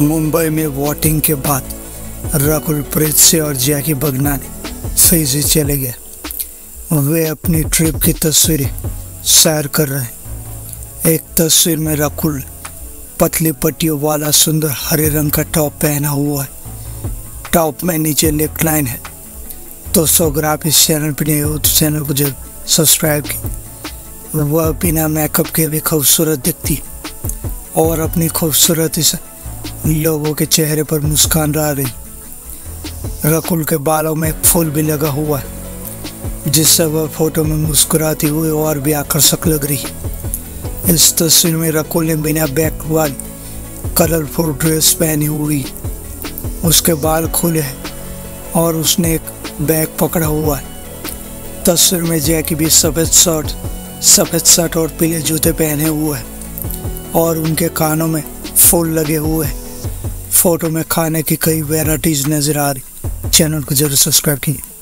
मुंबई में वोटिंग के बाद रकुल प्रीत सिंह और जैकी भगनानी फिजी चले गए। वे अपनी ट्रिप की तस्वीरें शेयर कर रहे हैं। एक तस्वीर में रकुल पतली पट्टियों वाला सुंदर हरे रंग का टॉप पहना हुआ है। टॉप में नीचे नेकलाइन है। दोस्तों, अगर आप इस चैनल पर नहीं हो तो चैनल को जरूर सब्सक्राइब की। वह बिना मेकअप के भी खूबसूरत दिखती और अपनी खूबसूरती से लोगों के चेहरे पर मुस्कान आ रही। रकुल के बालों में एक फूल भी लगा हुआ है, जिससे वह फोटो में मुस्कुराती हुई और भी आकर्षक लग रही। इस तस्वीर में रकुल ने बिना बैक वाली कलरफुल ड्रेस पहनी हुई, उसके बाल खुले हैं और उसने एक बैग पकड़ा हुआ है। तस्वीर में जैकी भी सफ़ेद शर्ट और पीले जूते पहने हुए हैं और उनके कानों में फूल लगे हुए। फोटो में खाने की कई वैरायटीज नज़र आ रही। चैनल को जरूर सब्सक्राइब कीजिए।